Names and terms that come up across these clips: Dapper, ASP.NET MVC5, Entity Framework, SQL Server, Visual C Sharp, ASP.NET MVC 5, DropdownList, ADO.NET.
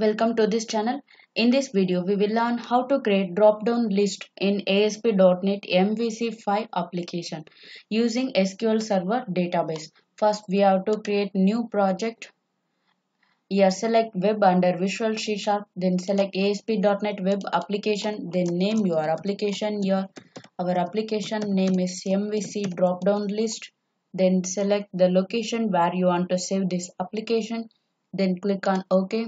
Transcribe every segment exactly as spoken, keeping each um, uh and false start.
Welcome to this channel. In this video, we will learn how to create drop-down list in A S P dot net M V C five application using S Q L Server database. First, we have to create new project. Here, select web under Visual C Sharp. Then select A S P dot net web application. Then name your application here. Our application name is M V C drop-down list. Then select the location where you want to save this application. Then click on OK.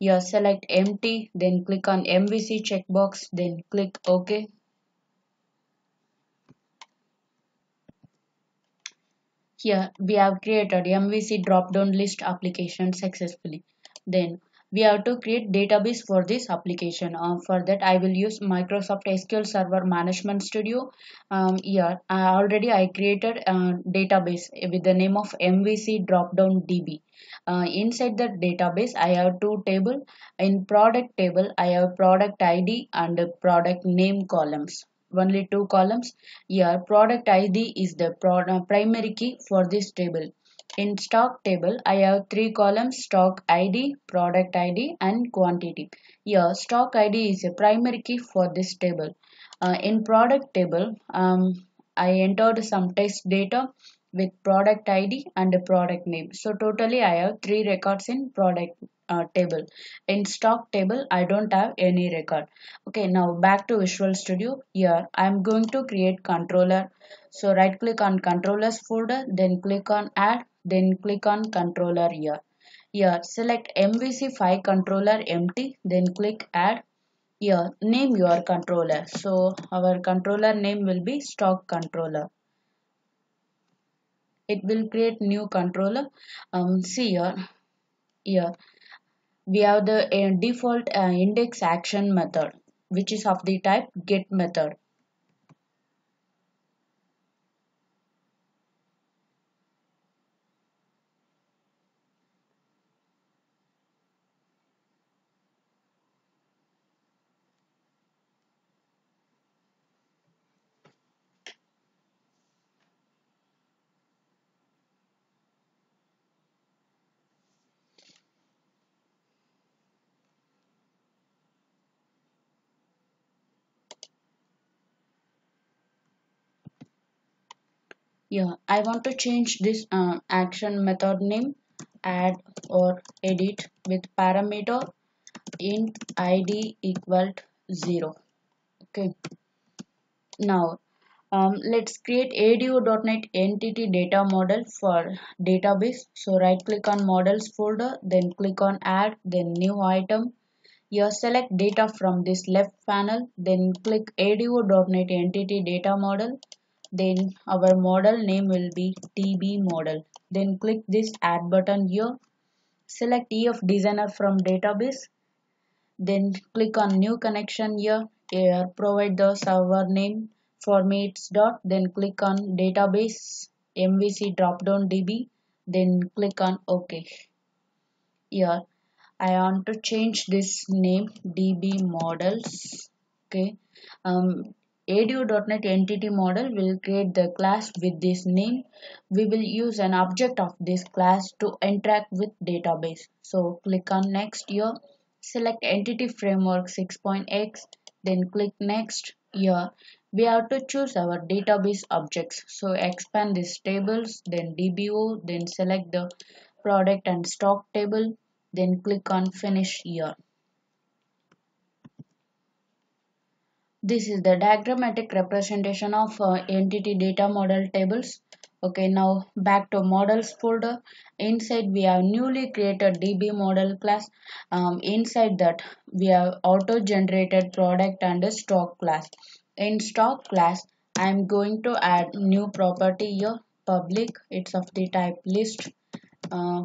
Here select empty, then click on M V C checkbox, then click OK. Here we have created M V C drop-down list application successfully. Then we have to create database for this application. Um, for that I will use Microsoft S Q L Server Management Studio. Um, here I already I created a database with the name of M V C drop-down D B. Uh, inside the database I have two table. In product table I have product I D and product name columns. Only two columns. Here product I D is the primary key for this table. In stock table, I have three columns: stock I D, product I D, and quantity. Here, stock I D is a primary key for this table. Uh, in product table, um, I entered some test data with product I D and a product name. So totally, I have three records in product uh, table. In stock table, I don't have any record. Okay, now back to Visual Studio. Here, I am going to create controller. So right click on controllers folder, then click on add. Then click on controller here. Here select M V C five controller empty. Then click add. Here name your controller. So our controller name will be stock controller. It will create new controller. Um, see here. Here we have the uh, default uh, index action method, which is of the type get method. Yeah, I want to change this uh, action method name, add or edit with parameter int I D equal to zero. Okay. Now, um, let's create A D O dot net entity data model for database. So right click on models folder, then click on add, then new item. Here select data from this left panel, then click A D O dot net entity data model. Then our model name will be T B model. Then click this add button here. Select E F designer from database. Then click on new connection here. Here provide the server name. For me it's dot. Then click on database M V C dropdown D B. Then click on OK. Here I want to change this name D B models. Okay. Um, A D O dot net entity model will create the class with this name. We will use an object of this class to interact with database. So click on next here. Select Entity Framework six point x. Then click next here. We have to choose our database objects. So expand this tables, then D B O, then select the product and stock table. Then click on finish here. This is the diagrammatic representation of uh, entity data model tables. Okay, now back to models folder. Inside we have newly created D B model class. Um, inside that we have auto generated product and stock class. In stock class, I am going to add new property here, public. It's of the type list. Uh,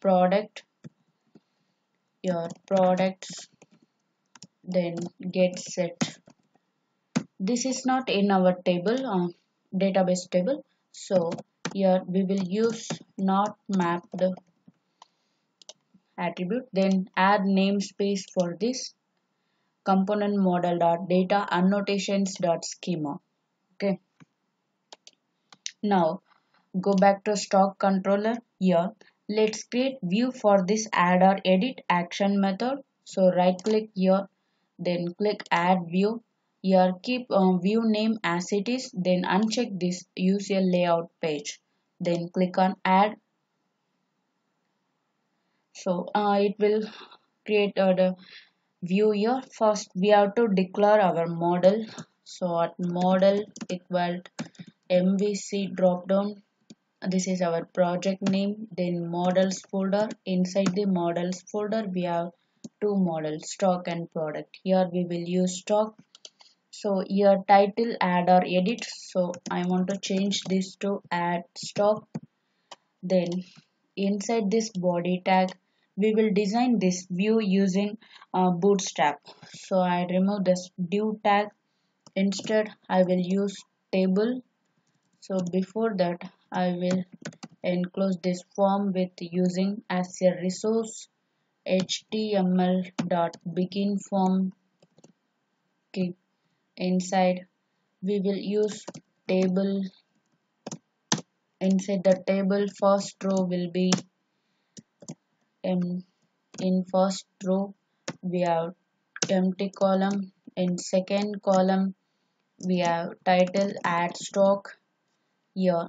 product. Your products. Then get set. This is not in our table, uh, database table. So here we will use not mapped attribute. Then add namespace for this component model dot data annotations dot schema. Okay. Now go back to stock controller here. Let's create view for this add or edit action method. So right click here, then click add view. Here keep um, view name as it is, then uncheck this use a layout page, then click on add. So uh, it will create uh, the view here. First we have to declare our model. So at model equal M V C drop down, this is our project name, then models folder. Inside the models folder we have two models, stock and product. Here we will use stock. So here title add or edit, so I want to change this to add stock. Then inside this body tag we will design this view using uh, bootstrap. So I remove this div tag, instead I will use table. So before that I will enclose this form with using as a resource H T M L dot begin form. Okay, inside we will use table. Inside the table first row will be um, in first row we have empty column, in second column we have title add stock. Here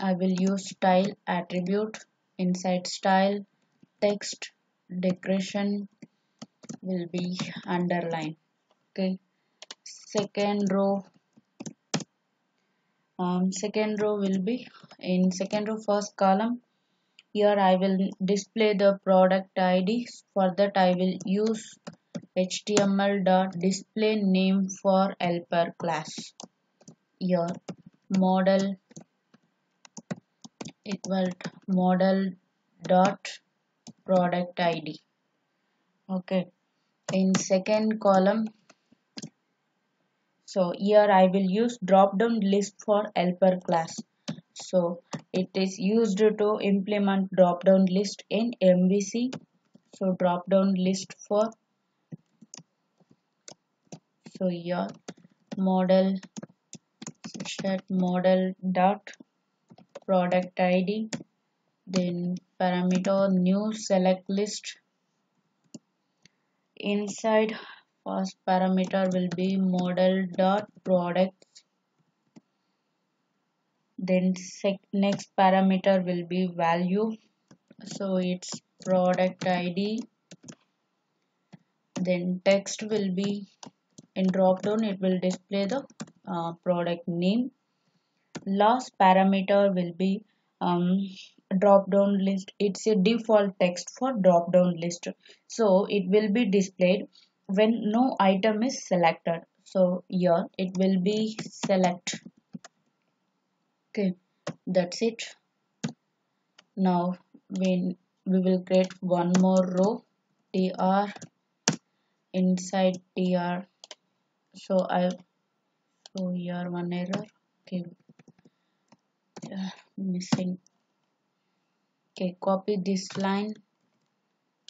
I will use style attribute. Inside style text decoration will be underline. Okay, second row um second row will be in second row first column. Here I will display the product I D. For that I will use H T M L dot display name for helper class. Here model equal to model dot product I D. Okay, in second column, so here I will use drop down list for helper class. So it is used to implement drop down list in M V C. So drop down list for, so here model set model dot product I D, then parameter new select list. Inside first parameter will be model dot products, then sec next parameter will be value, so it's product I D. Then text will be in drop down, it will display the uh, product name. Last parameter will be um, drop down list. It's a default text for drop down list, so it will be displayed when no item is selected. So here it will be select. Okay, that's it. Now when we will create one more row, tr. Inside tr, so I so here one error. Okay, uh, missing. Okay, copy this line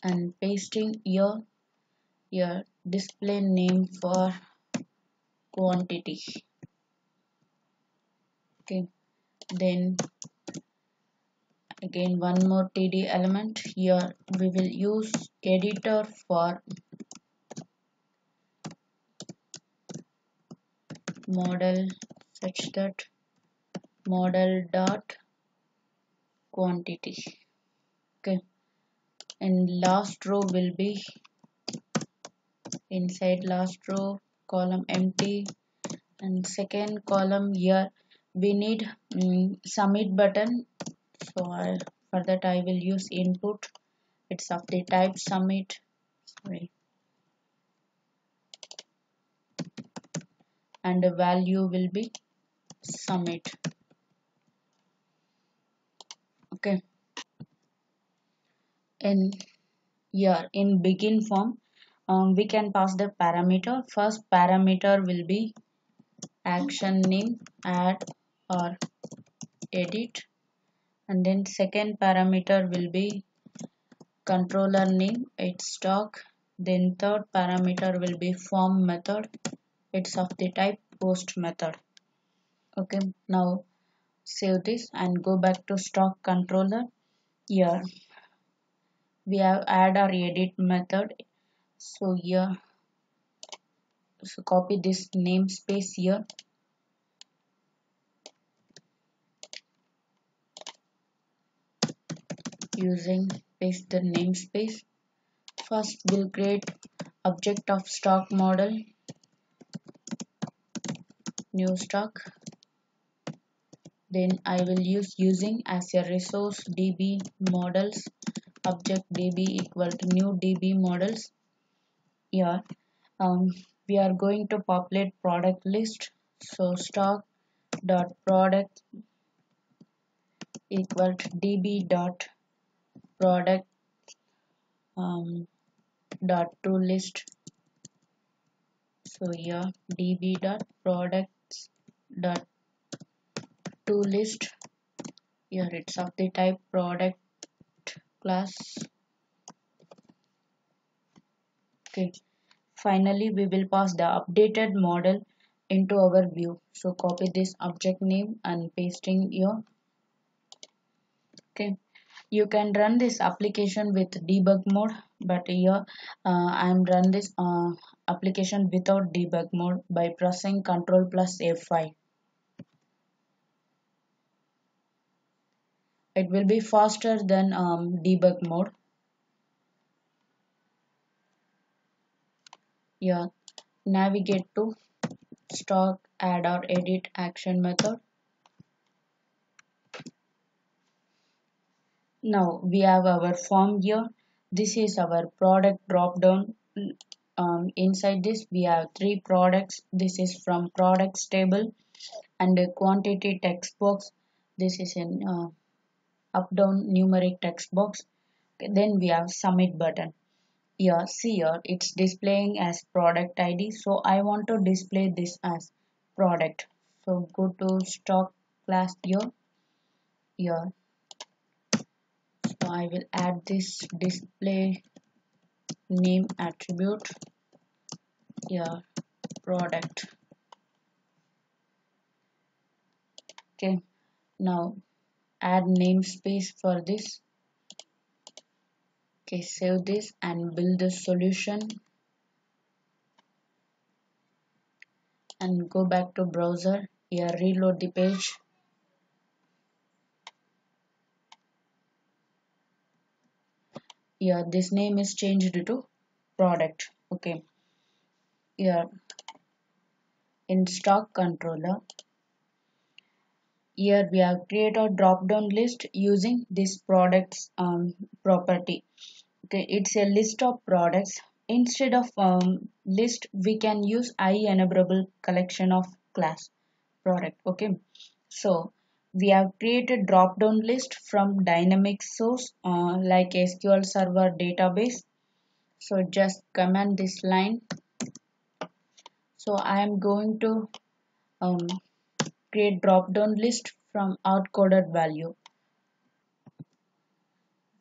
and pasting here. Here display name for quantity. Okay, then again one more T D element. Here we will use editor for model such that model dot quantity. Okay, and last row will be inside last row column empty, and second column here we need um, submit button. So I, for that I will use input. It's of the type submit. Sorry. And the value will be submit. Okay, in here in begin form um, we can pass the parameter. First parameter will be action name add or edit, and then second parameter will be controller name, it's stock. Then third parameter will be form method, it's of the type post method. Okay, now save this and go back to stock controller. Here we have add or edit method. So here, so copy this namespace here. Using paste the namespace. First we'll create object of stock model. New stock. Then I will use using as a resource D B models. Object D B equal to new D B models. Here um, we are going to populate product list. So stock dot product equal to D B dot product um, dot to list. So here D B dot products dot to list. Here it's of the type product class. Okay, finally we will pass the updated model into our view. So copy this object name and pasting here. Okay, you can run this application with debug mode, but here uh, I am run this uh, application without debug mode by pressing control plus F five. It will be faster than um, debug mode. Yeah, navigate to stock add or edit action method. Now we have our form here. This is our product drop down. Um, inside this we have three products. This is from products table, and a quantity text box. This is in uh, up down numeric text box. Okay, then we have submit button. Here see here it's displaying as product I D, so I want to display this as product. So go to stock class here. Here so I will add this display name attribute. Here product. Okay, now add namespace for this. Okay, save this and build the solution and go back to browser. Here reload the page. Here this name is changed to product. Okay, here in stock controller, here we have created a drop down list using this products um, property. Okay, it's a list of products. Instead of um, list, we can use I enumerable collection of class product. Okay, so we have created drop down list from dynamic source uh, like S Q L Server database. So just comment this line. So I am going to um, create drop down list from outcoded value.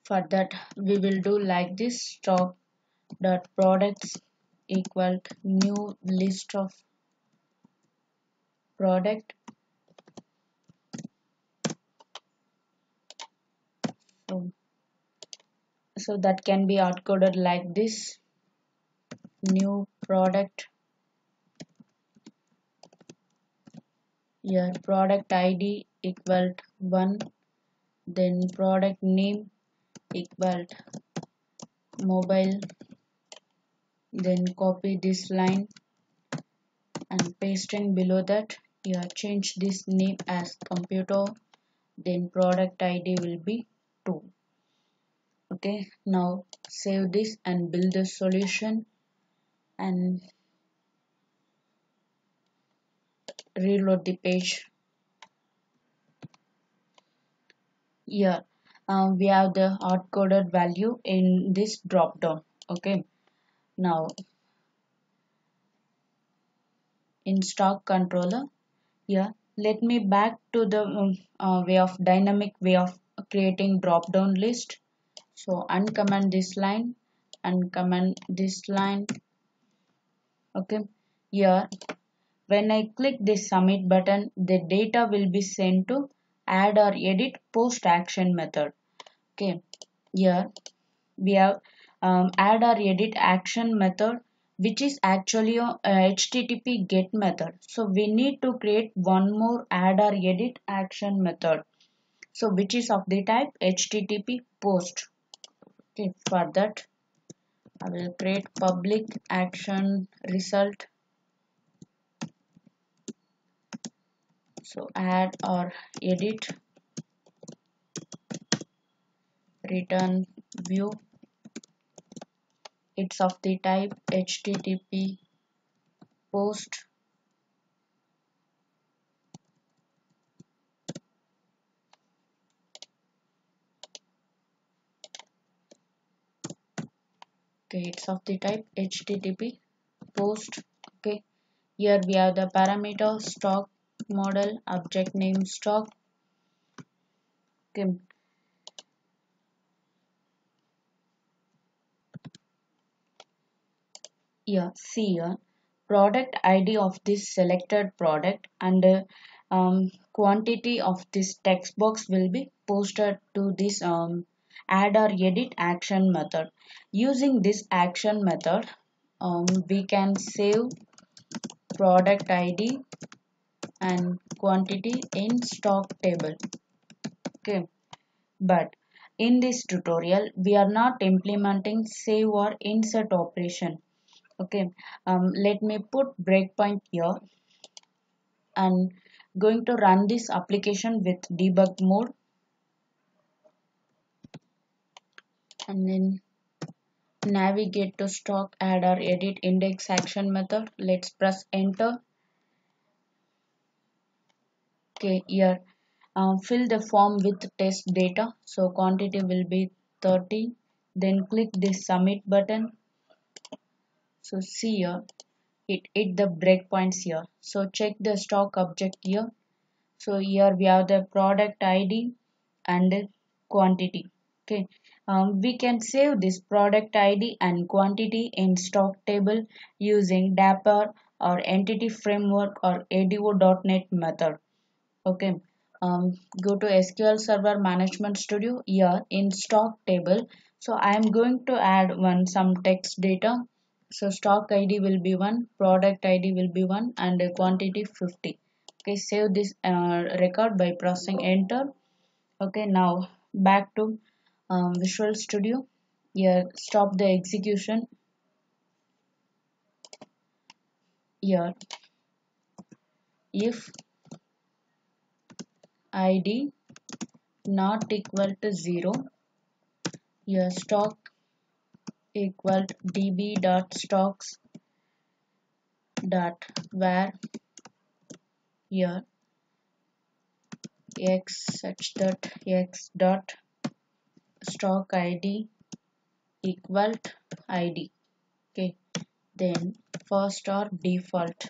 For that we will do like this: stock dot products equal to new list of product. So, so that can be outcoded like this: new product. Here product I D equal to one, then product name equal to mobile, then copy this line and pasting below that. Here change this name as computer, then product I D will be two. Okay, now save this and build the solution and reload the page. Here uh, we have the hard-coded value in this drop down. Okay, now in stock controller, here let me back to the um, uh, way of dynamic way of creating drop down list. So uncomment this line and comment this line. Okay, here when I click this submit button, the data will be sent to add or edit post action method. Okay, here we have um, add or edit action method, which is actually a H T T P get method. So we need to create one more add or edit action method, so which is of the type H T T P post. Okay, for that I will create public action result. So add or edit return view. It's of the type H T T P post. Okay, it's of the type H T T P post. Okay, here we have the parameter stock model, object name stock. Okay. Here, see here, product I D of this selected product and uh, um, quantity of this text box will be posted to this um, add or edit action method. Using this action method, um, we can save product I D and quantity in stock table. Okay, but in this tutorial, we are not implementing save or insert operation. Okay, um, let me put breakpoint here and going to run this application with debug mode, and then navigate to stock add or edit index action method. Let's press enter. Okay, here um, fill the form with test data, so quantity will be thirty, then click this submit button. So see here, it hit the breakpoints here. So check the stock object here. So here we have the product I D and the quantity. Okay, um, we can save this product I D and quantity in stock table using Dapper or Entity Framework or A D O dot net method. Okay, um, go to S Q L Server Management Studio. Here in stock table, so I am going to add one some text data. So stock I D will be one, product I D will be one, and the quantity fifty. Okay, save this uh, record by pressing enter. Okay, now back to um, Visual Studio. Here stop the execution. Here if I D not equal to zero, here stock equal db dot stocks dot var, here x such that x dot stock id equal id. Okay, then first or default.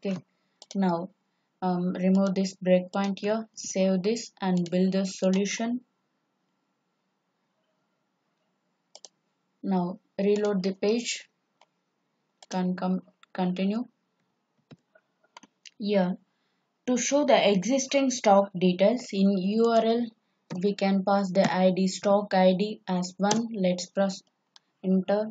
Okay, now um, remove this breakpoint here, save this and build the solution. Now reload the page. Can come continue. Here to show the existing stock details in U R L, we can pass the I D stock I D as one. Let's press enter.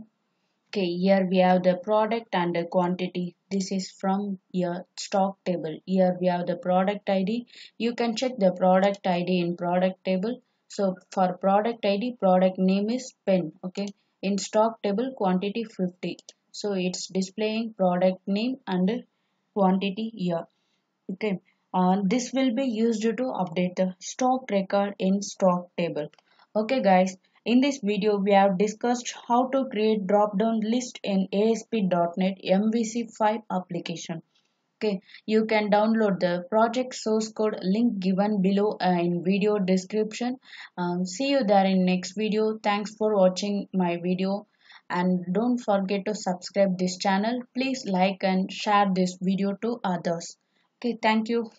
Okay, here we have the product and the quantity. This is from your stock table. Here we have the product I D. You can check the product I D in product table. So for product I D, product name is pen. Okay. In stock table, quantity fifty. So it's displaying product name and quantity here. Okay. Uh, this will be used to update the stock record in stock table. Okay guys, in this video we have discussed how to create drop-down list in A S P dot net M V C five application. Okay, you can download the project source code link given below uh, in video description. Um, see you there in next video. Thanks for watching my video and don't forget to subscribe this channel. Please like and share this video to others. Okay, thank you.